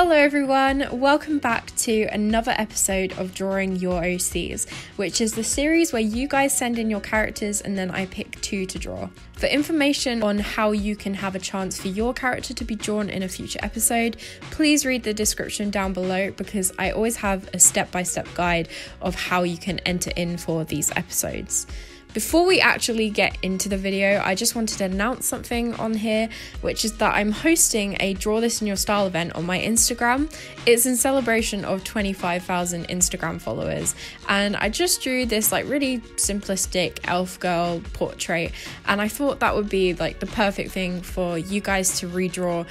Hello everyone, welcome back to another episode of Drawing Your OCs, which is the series where you guys send in your characters and then I pick two to draw. For information on how you can have a chance for your character to be drawn in a future episode, please read the description down below because I always have a step-by-step guide of how you can enter in for these episodes. Before we actually get into the video, I just wanted to announce something on here, which is that I'm hosting a Draw This In Your Style event on my Instagram. It's in celebration of 25,000 Instagram followers, and I just drew this like really simplistic elf girl portrait, and I thought that would be like the perfect thing for you guys to redraw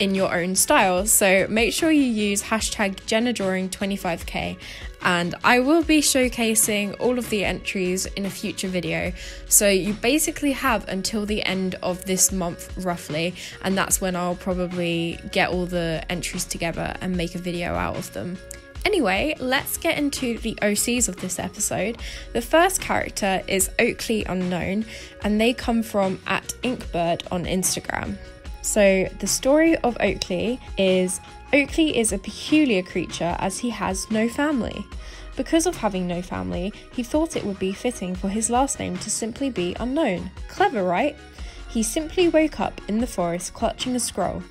in your own style. So make sure you use hashtag JennaDrawing25K and I will be showcasing all of the entries in a future video. So you basically have until the end of this month roughly, and that's when I'll probably get all the entries together and make a video out of them. Anyway, let's get into the OCs of this episode. The first character is Oakley Unknown and they come from @Inkbird on Instagram. So the story of Oakley is a peculiar creature as he has no family. Because of having no family, he thought it would be fitting for his last name to simply be Unknown. Clever, right? He simply woke up in the forest clutching a scroll.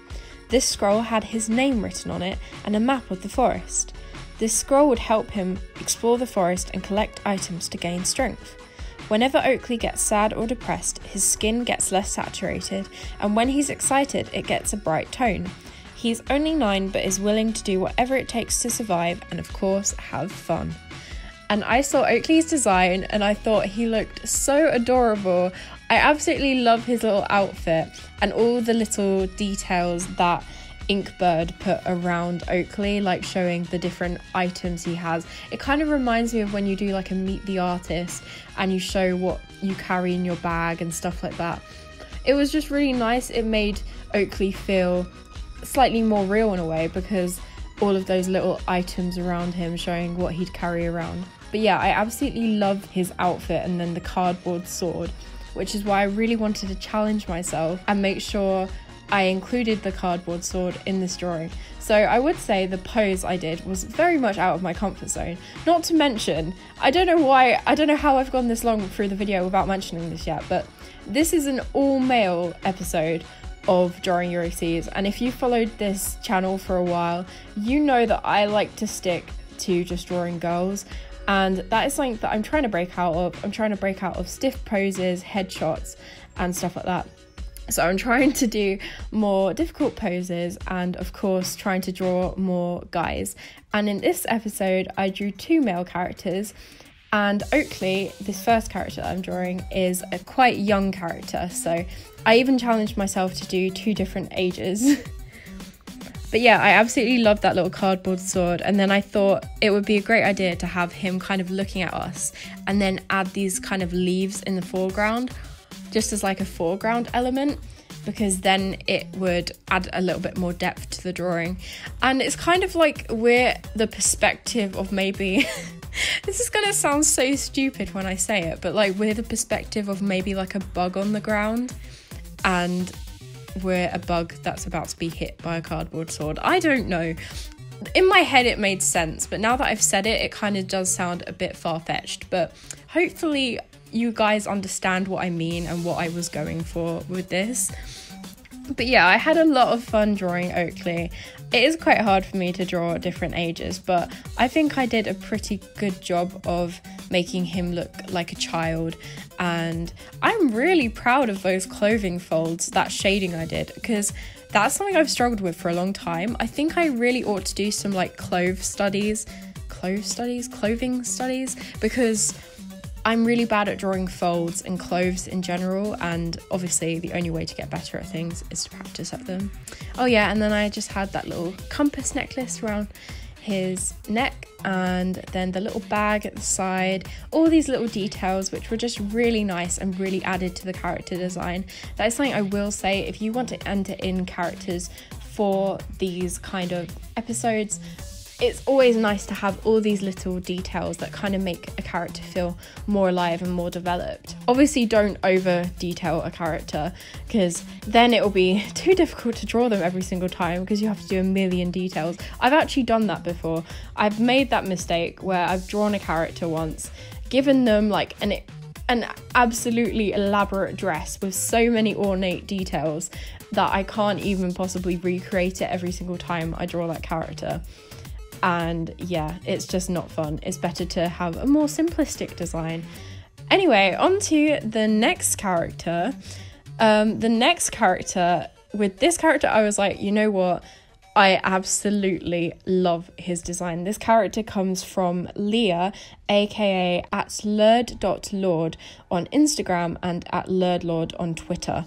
This scroll had his name written on it and a map of the forest. This scroll would help him explore the forest and collect items to gain strength. Whenever Oakley gets sad or depressed, his skin gets less saturated, and when he's excited, it gets a bright tone. He's only 9 but is willing to do whatever it takes to survive and, of course, have fun. And I saw Oakley's design and I thought he looked so adorable. I absolutely love his little outfit and all the little details that Inkbird put around Oakley, like showing the different items he has. It kind of reminds me of when you do like a meet the artist and you show what you carry in your bag and stuff like that. It was just really nice. It made Oakley feel slightly more real in a way because all of those little items around him showing what he'd carry around. But yeah, I absolutely love his outfit and then the cardboard sword, which is why I really wanted to challenge myself and make sure I included the cardboard sword in this drawing. So I would say the pose I did was very much out of my comfort zone. Not to mention, I don't know how I've gone this long through the video without mentioning this yet, but this is an all-male episode of Drawing Your OCs, and if you followed this channel for a while, you know that I like to stick to just drawing girls, and that is something that I'm trying to break out of. I'm trying to break out of stiff poses, headshots, and stuff like that. So I'm trying to do more difficult poses and of course trying to draw more guys. And in this episode I drew 2 male characters, and Oakley, this first character that I'm drawing, is a quite young character. So I even challenged myself to do 2 different ages. But yeah, I absolutely love that little cardboard sword, and then I thought it would be a great idea to have him kind of looking at us and then add these kind of leaves in the foreground, just as like a foreground element, because then it would add a little bit more depth to the drawing. And it's kind of like we're the perspective of maybe this is gonna sound so stupid when I say it, but like we're the perspective of maybe like a bug on the ground, and we're a bug that's about to be hit by a cardboard sword. I don't know. In my head it made sense, but now that I've said it, it kind of does sound a bit far-fetched, but hopefully you guys understand what I mean and what I was going for with this. But yeah, I had a lot of fun drawing Oakley. It is quite hard for me to draw different ages, but I think I did a pretty good job of making him look like a child, and I'm really proud of those clothing folds, that shading I did, because that's something I've struggled with for a long time. I think I really ought to do some like clothing studies, because I'm really bad at drawing folds and clothes in general, and obviously the only way to get better at things is to practice at them. Oh yeah, and then I just had that little compass necklace around his neck, and then the little bag at the side, all these little details which were just really nice and really added to the character design. That is something I will say, if you want to enter in characters for these kind of episodes, it's always nice to have all these little details that kind of make a character feel more alive and more developed. Obviously don't over detail a character, because then it will be too difficult to draw them every single time because you have to do a million details. I've actually done that before. I've made that mistake where I've drawn a character once, given them like an absolutely elaborate dress with so many ornate details that I can't even possibly recreate it every single time I draw that character. And yeah, it's just not fun. It's better to have a more simplistic design. Anyway, on to the next character. With this character, I was like, you know what? I absolutely love his design. This character comes from Leah, aka at lurdlord on Instagram and at lurdlord on Twitter.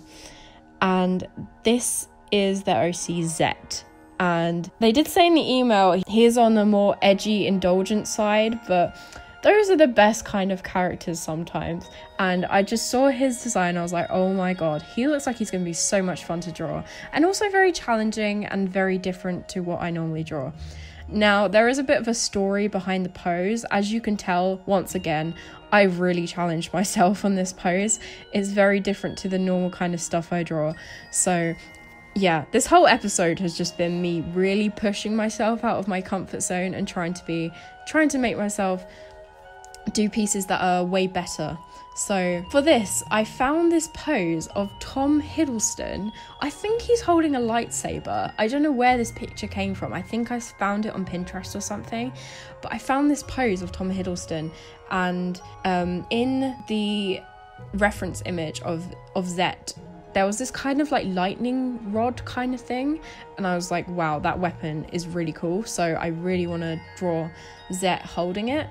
And this is their OC Zet. And they did say in the email he is on the more edgy, indulgent side, but those are the best kind of characters sometimes. And I just saw his design, I was like, oh my god, he looks like he's going to be so much fun to draw, and also very challenging and very different to what I normally draw. Now, there is a bit of a story behind the pose. As you can tell, once again, I really challenged myself on this pose. It's very different to the normal kind of stuff I draw. So yeah, this whole episode has just been me really pushing myself out of my comfort zone and trying to make myself do pieces that are way better. So for this, I found this pose of Tom Hiddleston. I think he's holding a lightsaber. I don't know where this picture came from. I think I found it on Pinterest or something, but I found this pose of Tom Hiddleston, and in the reference image of Zet, there was this kind of like lightning rod kind of thing, and I was like, wow, that weapon is really cool, so I really want to draw Zet holding it.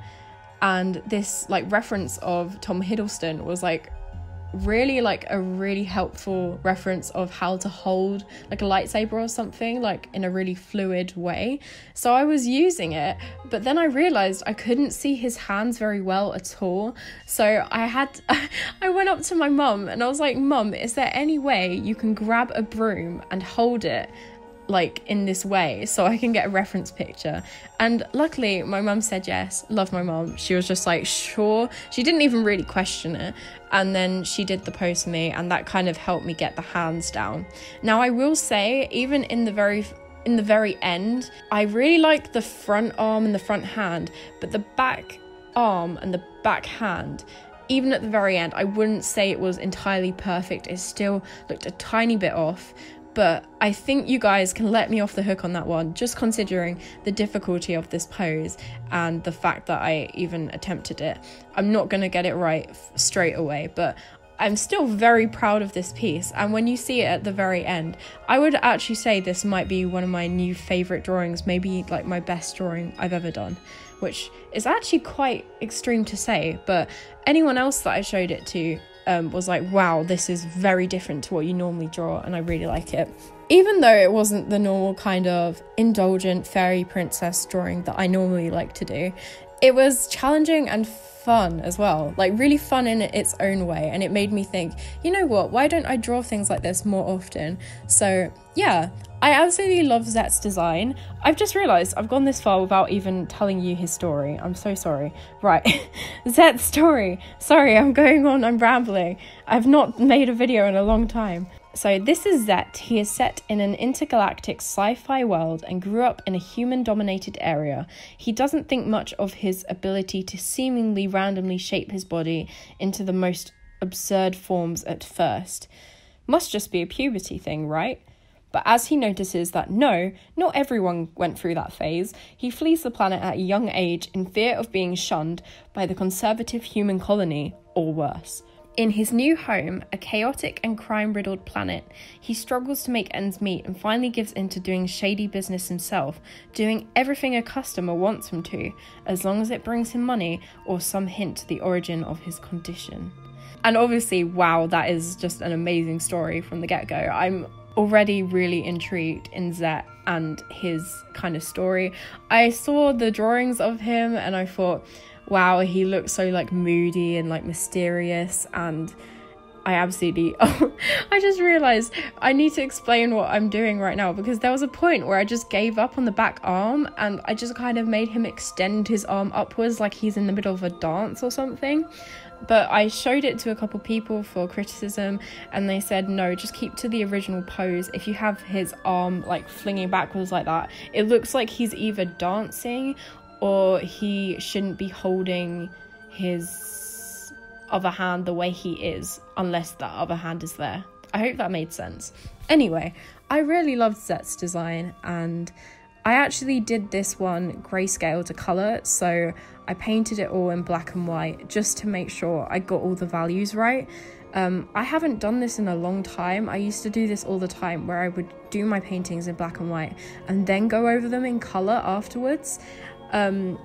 And this like reference of Tom Hiddleston was like really like a really helpful reference of how to hold like a lightsaber or something, like in a really fluid way. So I was using it, but then I realized I couldn't see his hands very well at all, so I went up to my mum and I was like, Mum, is there any way you can grab a broom and hold it like in this way so I can get a reference picture? And luckily my mum said yes. Love my mum. She was just like, sure. She didn't even really question it, and then she did the pose for me, and that kind of helped me get the hands down. Now I will say, even in the very end, I really like the front arm and the front hand, but the back arm and the back hand, even at the very end, I wouldn't say it was entirely perfect. It still looked a tiny bit off, but I think you guys can let me off the hook on that one, just considering the difficulty of this pose and the fact that I even attempted it. I'm not gonna get it right straight away, but I'm still very proud of this piece. And when you see it at the very end, I would actually say this might be one of my new favorite drawings, maybe like my best drawing I've ever done, which is actually quite extreme to say, but anyone else that I showed it to was like, wow, this is very different to what you normally draw, and I really like it. Even though it wasn't the normal kind of indulgent fairy princess drawing that I normally like to do, it was challenging and fun as well, like really fun in its own way, and it made me think, you know what, why don't I draw things like this more often? So yeah, I absolutely love Zet's design. I've just realised I've gone this far without even telling you his story. I'm so sorry. Right, Zet's story. Sorry, I'm going on, I'm rambling. I've not made a video in a long time. So this is Zet. He is set in an intergalactic sci-fi world and grew up in a human-dominated area. He doesn't think much of his ability to seemingly randomly shape his body into the most absurd forms at first. Must just be a puberty thing, right? But as he notices that no, not everyone went through that phase, he flees the planet at a young age in fear of being shunned by the conservative human colony, or worse. In his new home, a chaotic and crime-riddled planet, he struggles to make ends meet and finally gives in to doing shady business himself, doing everything a customer wants him to, as long as it brings him money or some hint to the origin of his condition. And obviously, wow, that is just an amazing story from the get-go. I'm already really intrigued in Zet and his kind of story. I saw the drawings of him and I thought, wow, he looks so like moody and like mysterious, and I absolutely, I just realized I need to explain what I'm doing right now, because there was a point where I just gave up on the back arm and I just kind of made him extend his arm upwards like he's in the middle of a dance or something. But I showed it to a couple people for criticism and they said, no, just keep to the original pose. If you have his arm like flinging backwards like that, it looks like he's either dancing or he shouldn't be holding his other hand the way he is, unless that other hand is there. I hope that made sense. Anyway, I really loved Zet's design, and I actually did this one grayscale to colour, so I painted it all in black and white just to make sure I got all the values right. I haven't done this in a long time. I used to do this all the time where I would do my paintings in black and white and then go over them in colour afterwards. And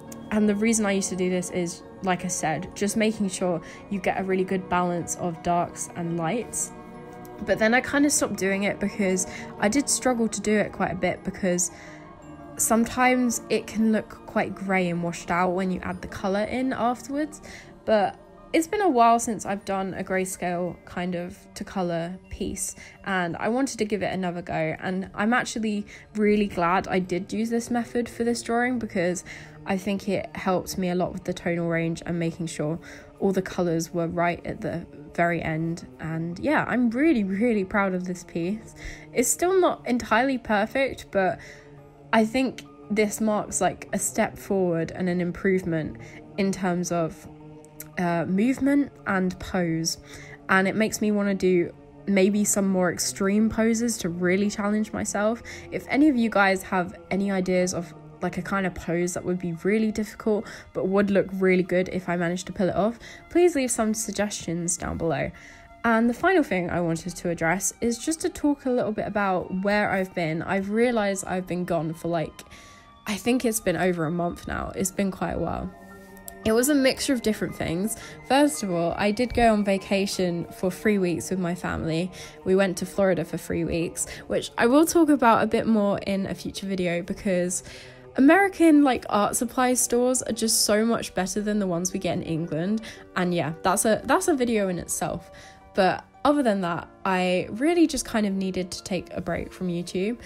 the reason I used to do this is, like I said, just making sure you get a really good balance of darks and lights. But then I kind of stopped doing it because I did struggle to do it quite a bit, because sometimes it can look quite grey and washed out when you add the colour in afterwards. But it's been a while since I've done a grayscale kind of to colour piece, and I wanted to give it another go, and I'm actually really glad I did use this method for this drawing, because I think it helped me a lot with the tonal range and making sure all the colours were right at the very end. And yeah, I'm really proud of this piece. It's still not entirely perfect, but I think this marks like a step forward and an improvement in terms of movement and pose, and it makes me want to do maybe some more extreme poses to really challenge myself. If any of you guys have any ideas of like a kind of pose that would be really difficult but would look really good if I managed to pull it off, please leave some suggestions down below. And the final thing I wanted to address is just to talk a little bit about where I've been. I've realised I've been gone for like, I think it's been over a month now. It's been quite a while. It was a mixture of different things. First of all, I did go on vacation for 3 weeks with my family. We went to Florida for 3 weeks, which I will talk about a bit more in a future video, because American like art supply stores are just so much better than the ones we get in England. And yeah, that's a video in itself. But other than that, I really just kind of needed to take a break from YouTube.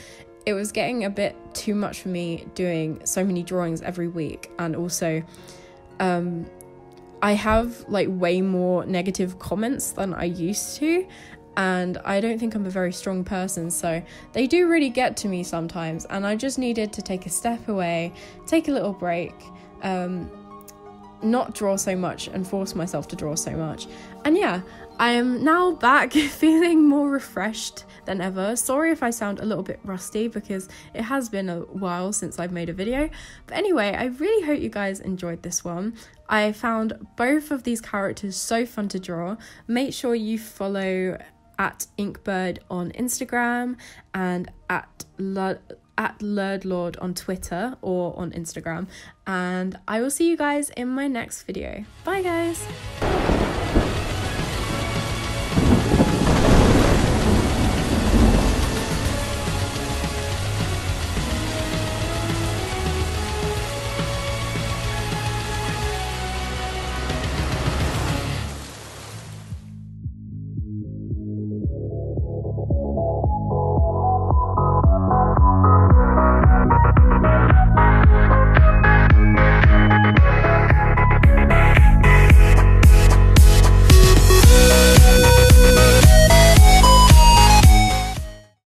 It was getting a bit too much for me doing so many drawings every week, and also I have like way more negative comments than I used to, and I don't think I'm a very strong person, so they do really get to me sometimes, and I just needed to take a step away, take a little break, not draw so much and force myself to draw so much. And yeah, I am now back feeling more refreshed than ever. Sorry if I sound a little bit rusty, because it has been a while since I've made a video. But anyway, I really hope you guys enjoyed this one. I found both of these characters so fun to draw. Make sure you follow at Inkbird on Instagram and at lurdlord on Twitter or on Instagram, and I will see you guys in my next video. Bye guys.